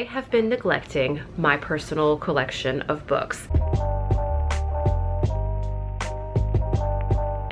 I have been neglecting my personal collection of books.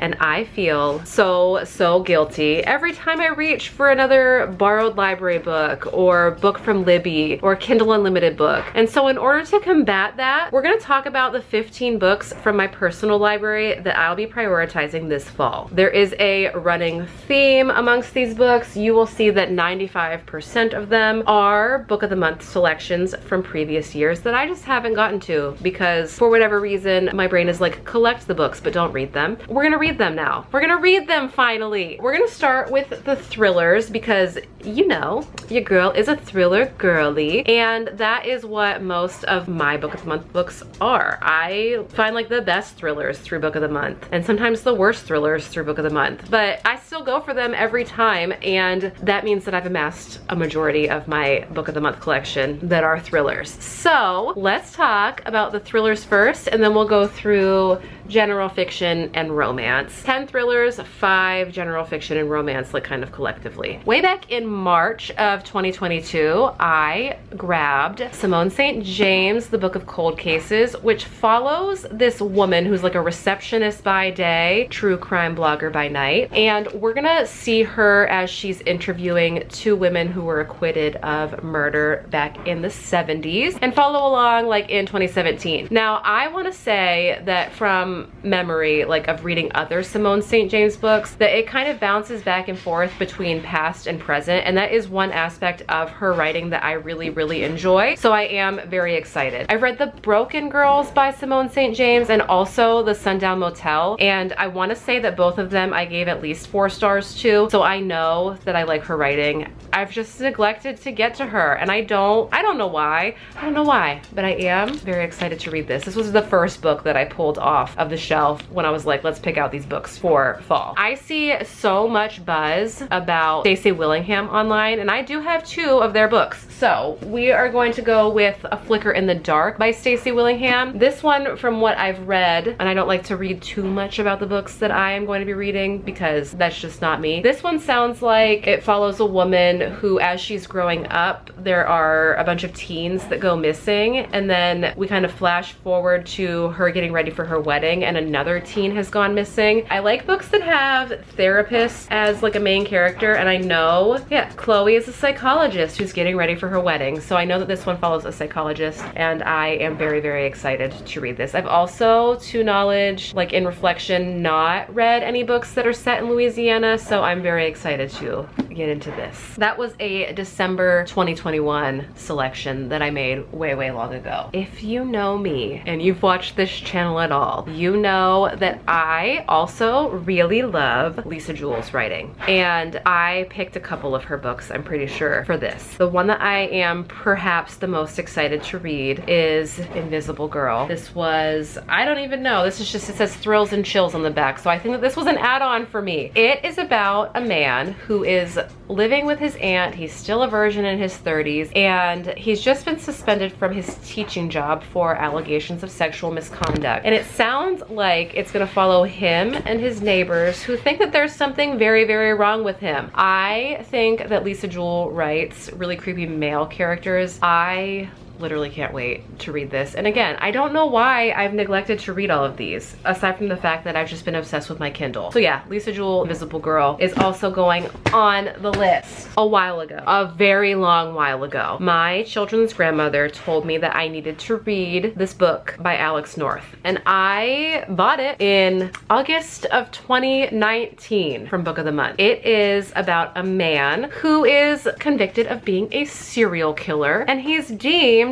And I feel so guilty every time I reach for another borrowed library book or book from Libby or Kindle Unlimited book. And so in order to combat that, we're gonna talk about the 15 books from my personal library that I'll be prioritizing this fall. There is a running theme amongst these books. You will see that 95% of them are book of the month selections from previous years that I just haven't gotten to because for whatever reason, my brain is like, collect the books, but don't read them. We're gonna read them now. We're gonna read them finally. We're gonna start with the thrillers because you know your girl is a thriller girly, and that is what most of my book of the month books are. I find like the best thrillers through book of the month and sometimes the worst thrillers through book of the month, but I still go for them every time, and that means that I've amassed a majority of my book of the month collection that are thrillers. So let's talk about the thrillers first, and then we'll go through general fiction and romance. 10 thrillers, 5 general fiction and romance, like kind of collectively. Way back in March of 2022, I grabbed Simone St. James, The Book of Cold Cases, which follows this woman who's like a receptionist by day, true crime blogger by night. And we're gonna see her as she's interviewing two women who were acquitted of murder back in the 70s and follow along like in 2017. Now, I wanna say that from memory, like of reading other Simone St. James books, that it kind of bounces back and forth between past and present, and that is one aspect of her writing that I really enjoy, so I am very excited. I've read The Broken Girls by Simone St. James and also The Sundown Motel, and I want to say that both of them I gave at least 4 stars to, so I know that I like her writing. I've just neglected to get to her, and I don't know why. I don't know why, but I am very excited to read this. This was the first book that I pulled off of the shelf when I was like, let's pick out these books for fall. I see so much buzz about Stacey Willingham online, and I do have 2 of their books. So we are going to go with A Flicker in the Dark by Stacey Willingham. This one, from what I've read, and I don't like to read too much about the books that I am going to be reading because that's just not me. This one sounds like it follows a woman who, as she's growing up, there are a bunch of teens that go missing, and then we kind of flash forward to her getting ready for her wedding and another teen has gone missing. I like books that have therapists as like a main character, and I know, yeah, Chloe is a psychologist who's getting ready for her wedding, so I know that this one follows a psychologist, and I am very excited to read this. I've also, to knowledge, like in reflection, not read any books that are set in Louisiana, so I'm very excited to get into this. That was a December 2021 selection that I made way long ago. If you know me and you've watched this channel at all, you know that I also really love Lisa Jewell's writing, and I picked a couple of her books, I'm pretty sure, for this. The one that I am perhaps the most excited to read is Invisible Girl. This was, I don't even know, this is just, it says thrills and chills on the back, so I think that this was an add-on for me. It is about a man who is living with his aunt. He's still a virgin in his 30s, and he's just been suspended from his teaching job for allegations of sexual misconduct. And it sounds like it's gonna follow him and his neighbors who think that there's something very wrong with him. I think that Lisa Jewell writes really creepy male characters. I literally can't wait to read this. And again, I don't know why I've neglected to read all of these, aside from the fact that I've just been obsessed with my Kindle. So yeah, Lisa Jewell, Invisible Girl is also going on the list. A while ago, a very long while ago, my children's grandmother told me that I needed to read this book by Alex North. And I bought it in August of 2019 from Book of the Month. It is about a man who is convicted of being a serial killer, and he's deemed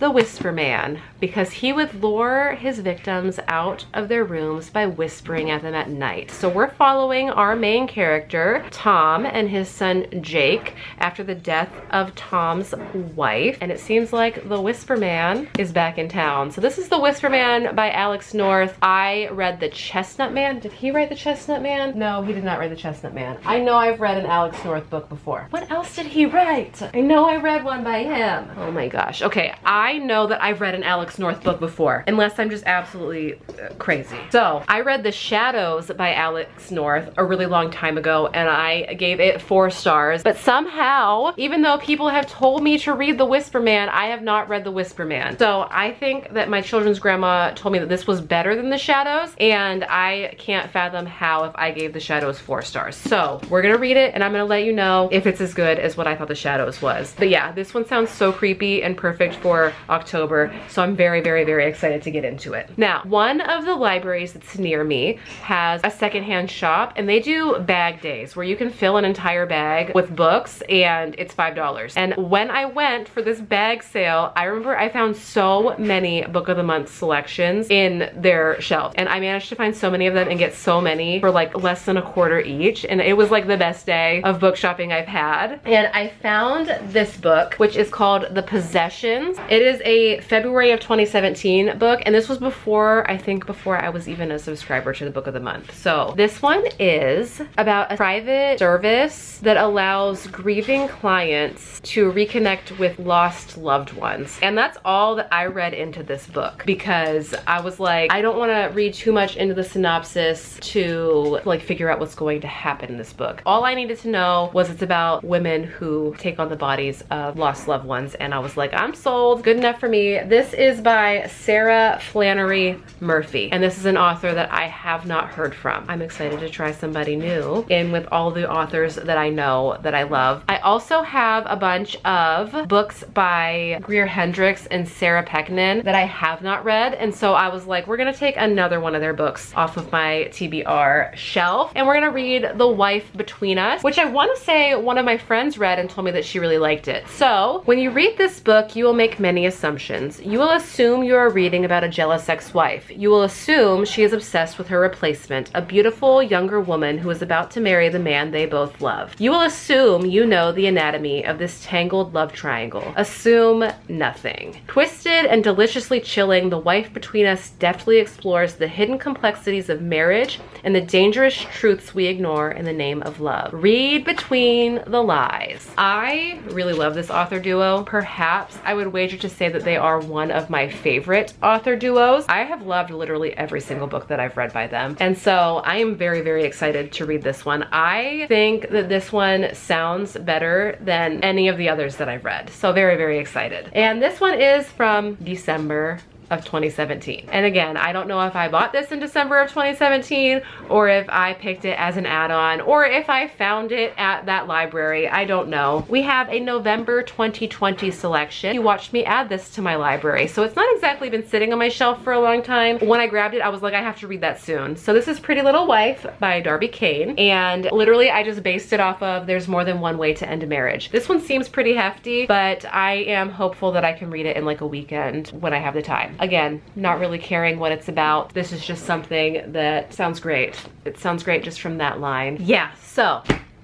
The Whisper Man because he would lure his victims out of their rooms by whispering at them at night. So we're following our main character, Tom, and his son Jake after the death of Tom's wife, and it seems like The Whisper Man is back in town. So this is The Whisper Man by Alex North. I read The Chestnut Man. Did he write The Chestnut Man? No, he did not write The Chestnut Man. I know I've read an Alex North book before. What else did he write? I know I read one by him. Oh my gosh. Okay, I I know that I've read an Alex North book before, unless I'm just absolutely crazy. So I read The Shadows by Alex North a really long time ago, and I gave it 4 stars. But somehow, even though people have told me to read The Whisper Man, I have not read The Whisper Man. So I think that my children's grandma told me that this was better than The Shadows, and I can't fathom how if I gave The Shadows 4 stars. So we're gonna read it, and I'm gonna let you know if it's as good as what I thought The Shadows was. But yeah, this one sounds so creepy and perfect for October, so I'm very, very, very excited to get into it. Now, one of the libraries that's near me has a secondhand shop, and they do bag days where you can fill an entire bag with books, and it's $5. And when I went for this bag sale, I remember I found so many book of the month selections in their shelves, and I managed to find so many of them and get so many for like less than $1 each, and it was like the best day of book shopping I've had. And I found this book, which is called The Possessions. It is a February of 2017 book, and this was before, I think before I was even a subscriber to the book of the month. So this one is about a private service that allows grieving clients to reconnect with lost loved ones. And that's all that I read into this book, because I was like, I don't want to read too much into the synopsis to like figure out what's going to happen in this book. All I needed to know was it's about women who take on the bodies of lost loved ones, and I was like, I'm sold, good enough for me. This is by Sarah Flannery Murphy, and this is an author that I have not heard from. I'm excited to try somebody new in with all the authors that I know that I love. I also have a bunch of books by Greer Hendricks and Sarah Pekkanen that I have not read, and so I was like, we're gonna take another one of their books off of my TBR shelf, and we're gonna read The Wife Between Us, which I wanna say one of my friends read and told me that she really liked it. So when you read this book, you will make many assumptions. You will assume you are reading about a jealous ex-wife. You will assume she is obsessed with her replacement, a beautiful younger woman who is about to marry the man they both love. You will assume you know the anatomy of this tangled love triangle. Assume nothing. Twisted and deliciously chilling, The Wife Between Us deftly explores the hidden complexities of marriage and the dangerous truths we ignore in the name of love. Read between the lies. I really love this author duo. Perhaps I would wager to say that they are one of my favorite author duos. I have loved literally every single book that I've read by them, and so I am very, very excited to read this one. I think that this one sounds better than any of the others that I've read, so very, very excited. And this one is from December of 2017. And again, I don't know if I bought this in December of 2017 or if I picked it as an add-on or if I found it at that library. I don't know. We have a November 2020 selection. You watched me add this to my library, so it's not exactly been sitting on my shelf for a long time. When I grabbed it, I was like, I have to read that soon. So this is Pretty Little Wife by Darby Kane, and literally I just based it off of There's More Than One Way to End a Marriage. This one seems pretty hefty, but I am hopeful that I can read it in like a weekend when I have the time. Again, not really caring what it's about. This is just something that sounds great. It sounds great just from that line. Yeah, so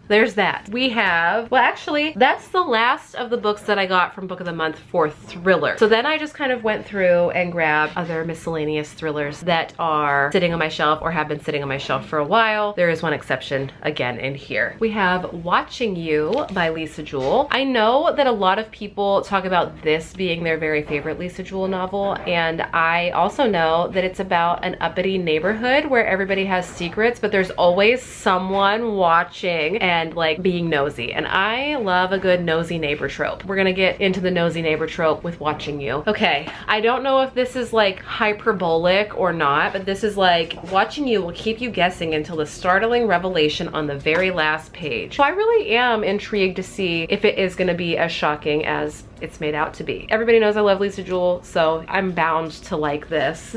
there's that. We have, well actually, that's the last of the books that I got from Book of the Month for thriller. So then I just kind of went through and grabbed other miscellaneous thrillers that are sitting on my shelf or have been sitting on my shelf for a while. There is one exception again in here. We have Watching You by Lisa Jewell. I know that a lot of people talk about this being their very favorite Lisa Jewell novel, and I also know that it's about an uppity neighborhood where everybody has secrets, but there's always someone watching and like being nosy, and I love a good nosy neighbor trope. We're gonna get into the nosy neighbor trope with Watching You. Okay, I don't know if this is like hyperbolic or not, but this is like, Watching You will keep you guessing until the startling revelation on the very last page. So I really am intrigued to see if it is gonna be as shocking as it's made out to be. Everybody knows I love Lisa Jewell, so I'm bound to like this.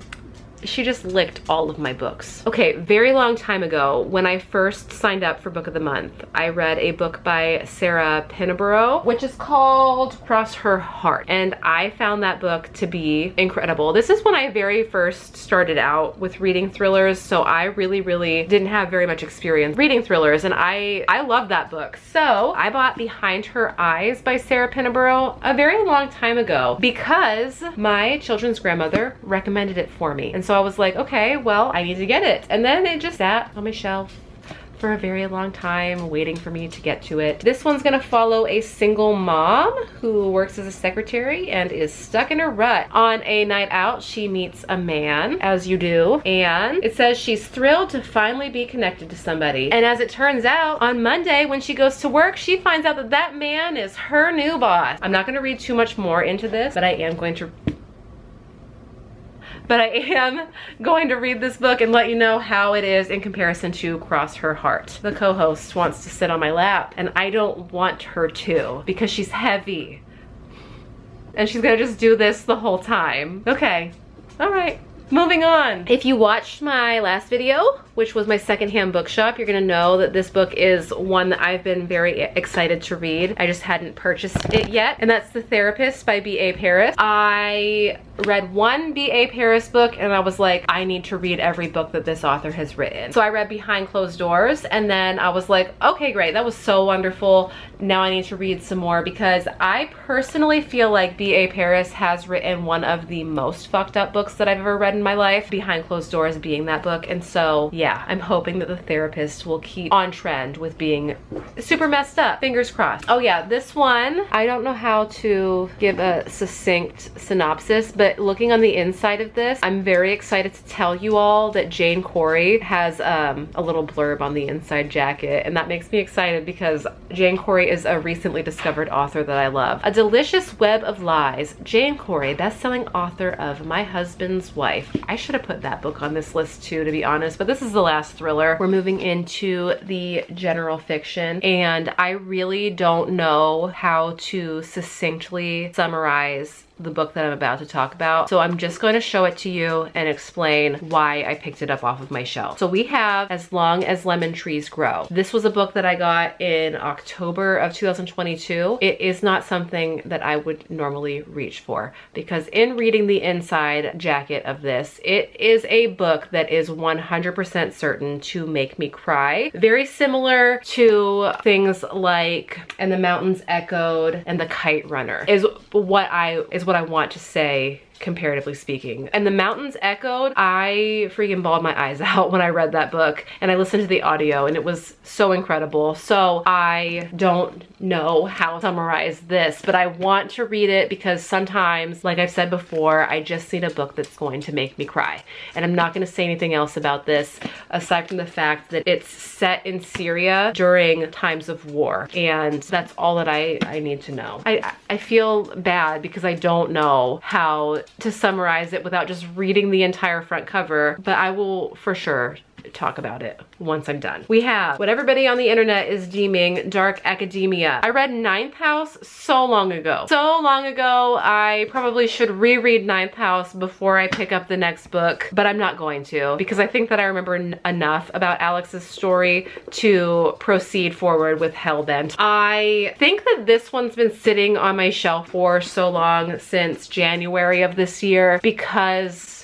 She just licked all of my books. Okay, very long time ago, when I first signed up for Book of the Month, I read a book by Sarah Pinborough, which is called Cross Her Heart, and I found that book to be incredible. This is when I very first started out with reading thrillers, so I really, really didn't have very much experience reading thrillers, and I love that book. So I bought Behind Her Eyes by Sarah Pinborough a very long time ago because my children's grandmother recommended it for me. And so I was like, okay, well, I need to get it. And then it just sat on my shelf for a very long time waiting for me to get to it. This one's gonna follow a single mom who works as a secretary and is stuck in a rut. On a night out, she meets a man, as you do, and it says she's thrilled to finally be connected to somebody. And as it turns out, on Monday when she goes to work, she finds out that that man is her new boss. I'm not gonna read too much more into this, but I am going to read this book and let you know how it is in comparison to Cross Her Heart. The co-host wants to sit on my lap, and I don't want her to because she's heavy. And she's gonna just do this the whole time. Okay, all right. Moving on. If you watched my last video, which was my secondhand bookshop, you're gonna know that this book is one that I've been very excited to read. I just hadn't purchased it yet, and that's The Therapist by B.A. Paris. I read one B.A. Paris book and I was like, I need to read every book that this author has written. So I read Behind Closed Doors, and then I was like, okay, great, that was so wonderful. Now I need to read some more, because I personally feel like B.A. Paris has written one of the most fucked up books that I've ever read in my life, Behind Closed Doors being that book. And so yeah, I'm hoping that The Therapist will keep on trend with being super messed up. Fingers crossed. Oh yeah, this one, I don't know how to give a succinct synopsis, but looking on the inside of this, I'm very excited to tell you all that Jane Corey has a little blurb on the inside jacket, and that makes me excited because Jane Corey is a recently discovered author that I love. A delicious web of lies, Jane Corey, best-selling author of My Husband's Wife. I should have put that book on this list too, to be honest, but this is the last thriller. We're moving into the general fiction, and I really don't know how to succinctly summarize the book that I'm about to talk about, so I'm just going to show it to you and explain why I picked it up off of my shelf. So we have As Long as Lemon Trees Grow. This was a book that I got in October of 2022. It is not something that I would normally reach for, because in reading the inside jacket of this, it is a book that is 100% certain to make me cry. Very similar to things like And the Mountains Echoed and The Kite Runner is what I want to say, comparatively speaking. And The Mountains Echoed, I freaking bawled my eyes out when I read that book, and I listened to the audio and it was so incredible. So I don't know how to summarize this, but I want to read it because sometimes, like I've said before, I just need a book that's going to make me cry. And I'm not gonna say anything else about this aside from the fact that it's set in Syria during times of war, and that's all that I need to know. I feel bad because I don't know how to summarize it without just reading the entire front cover, but I will for sure talk about it once I'm done. We have what everybody on the internet is deeming dark academia. I read Ninth House so long ago. So long ago, I probably should reread Ninth House before I pick up the next book, but I'm not going to, because I think that I remember enough about Alex's story to proceed forward with Hellbent. I think that this one's been sitting on my shelf for so long, since January of this year, because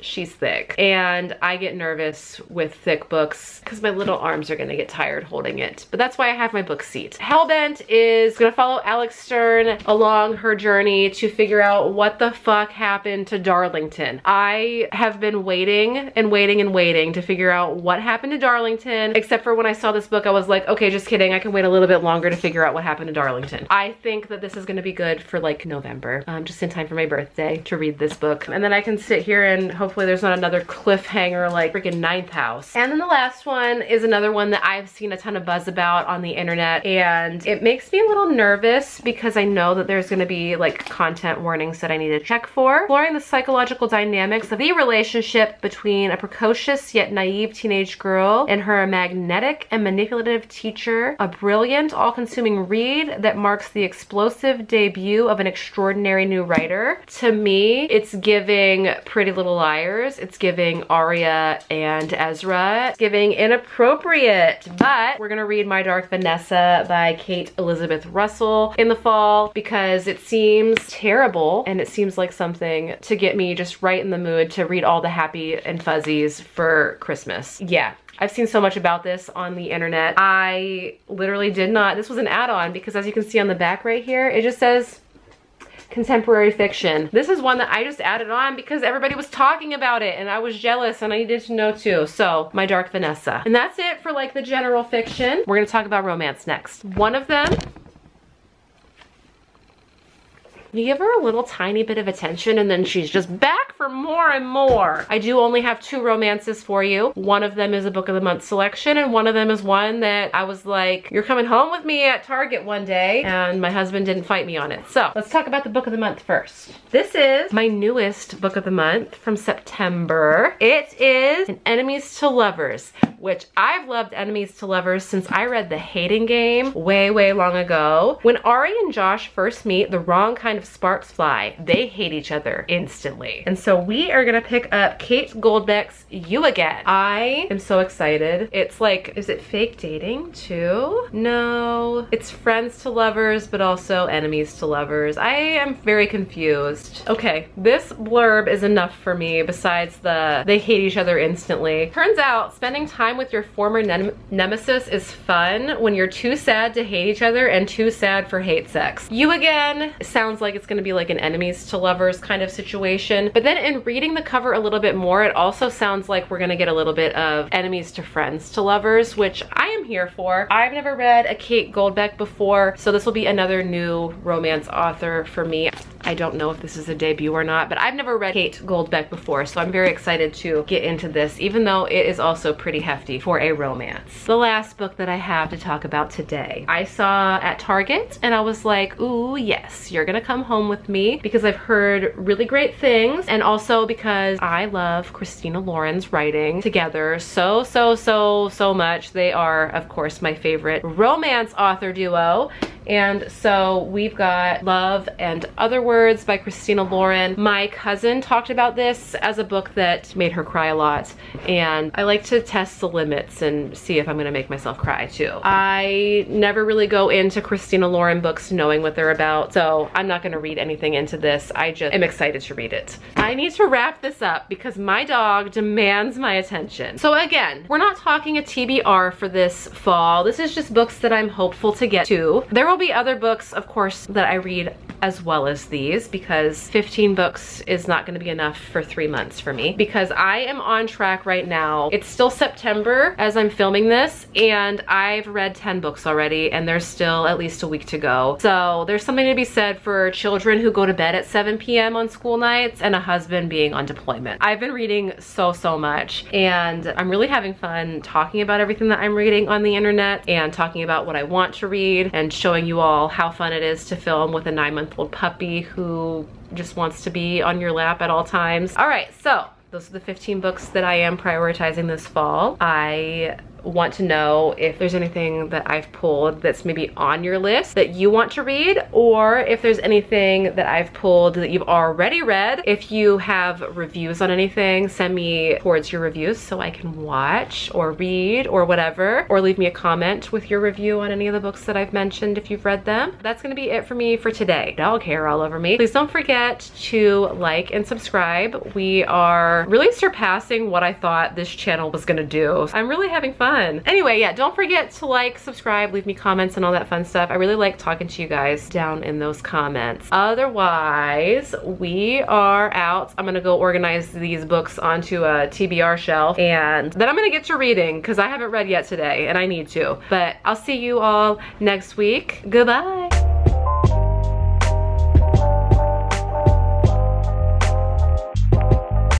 she's thick, and I get nervous with thick books because my little arms are gonna get tired holding it, but that's why I have my book seat. Hellbent is gonna follow Alex Stern along her journey to figure out what the fuck happened to Darlington. I have been waiting and waiting and waiting to figure out what happened to Darlington, except for when I saw this book I was like, okay, just kidding, I can wait a little bit longer to figure out what happened to Darlington. I think that this is gonna be good for like November, just in time for my birthday to read this book, and then I can sit here and hopefully there's not another cliffhanger like freaking Ninth House. And then the last one is another one that I've seen a ton of buzz about on the internet, and it makes me a little nervous because I know that there's gonna be like content warnings that I need to check for. Exploring the psychological dynamics of the relationship between a precocious yet naive teenage girl and her magnetic and manipulative teacher, a brilliant, all-consuming read that marks the explosive debut of an extraordinary new writer. To me, it's giving Pretty Little Liars. It's giving Aria and Ezra. It's giving inappropriate, but we're gonna read My Dark Vanessa by Kate Elizabeth Russell in the fall because it seems terrible, and it seems like something to get me just right in the mood to read all the happy and fuzzies for Christmas. Yeah. I've seen so much about this on the internet. I literally did not. This was an add-on because as you can see on the back right here, it just says contemporary fiction. This is one that I just added on because everybody was talking about it and I was jealous and I needed to know too. So, My Dark Vanessa. And that's it for like the general fiction. We're gonna talk about romance next. One of them, you give her a little tiny bit of attention and then she's just back for more and more. I do only have two romances for you. One of them is a book of the month selection and one of them is one that I was like, you're coming home with me at Target one day, and my husband didn't fight me on it. So let's talk about the book of the month first. This is my newest book of the month from September. It is An Enemies to Lovers, which I've loved Enemies to Lovers since I read The Hating Game way, way long ago. When Ari and Josh first meet, the wrong kind of sparks fly. They hate each other instantly. And so we are gonna pick up Kate Goldbeck's You Again. I am so excited. It's like, is it fake dating too? No, it's friends to lovers, but also enemies to lovers. I am very confused. Okay, this blurb is enough for me besides the they hate each other instantly. Turns out spending time with your former nemesis is fun when you're too sad to hate each other and too sad for hate sex. You Again sounds like it's gonna be like an enemies to lovers kind of situation. But then in reading the cover a little bit more, it also sounds like we're gonna get a little bit of enemies to friends to lovers, which I am here for. I've never read a Kate Goldbeck before, so this will be another new romance author for me. I don't know if this is a debut or not, but I've never read Kate Goldbeck before, so I'm very excited to get into this, even though it is also pretty hefty for a romance. The last book that I have to talk about today, I saw at Target and I was like, ooh, yes, you're gonna come home with me, because I've heard really great things and also because I love Christina Lauren's writing together so much. They are, of course, my favorite romance author duo. And so we've got Love and Other Words by Christina Lauren. My cousin talked about this as a book that made her cry a lot, and I like to test the limits and see if I'm gonna make myself cry too. I never really go into Christina Lauren books knowing what they're about, so I'm not gonna read anything into this. I just am excited to read it. I need to wrap this up because my dog demands my attention. So again, we're not talking a TBR for this fall. This is just books that I'm hopeful to get to. There will be other books, of course, that I read as well as these, because 15 books is not going to be enough for 3 months for me, because I am on track right now. It's still September as I'm filming this, and I've read 10 books already, and there's still at least a week to go. So there's something to be said for children who go to bed at 7 p.m. on school nights and a husband being on deployment. I've been reading so much, and I'm really having fun talking about everything that I'm reading on the internet and talking about what I want to read and showing you all how fun it is to film with a 9-month-old puppy who just wants to be on your lap at all times. All right, so those are the 15 books that I am prioritizing this fall. I want to know if there's anything that I've pulled that's maybe on your list that you want to read, or if there's anything that I've pulled that you've already read. If you have reviews on anything, send me towards your reviews so I can watch or read or whatever, or leave me a comment with your review on any of the books that I've mentioned if you've read them. That's gonna be it for me for today. Dog hair all over me. Please don't forget to like and subscribe. We are really surpassing what I thought this channel was gonna do. I'm really having fun. Anyway, yeah, don't forget to like, subscribe, leave me comments and all that fun stuff. I really like talking to you guys down in those comments. Otherwise, we are out. I'm gonna go organize these books onto a TBR shelf, and then I'm gonna get to reading because I haven't read yet today and I need to. But I'll see you all next week. Goodbye.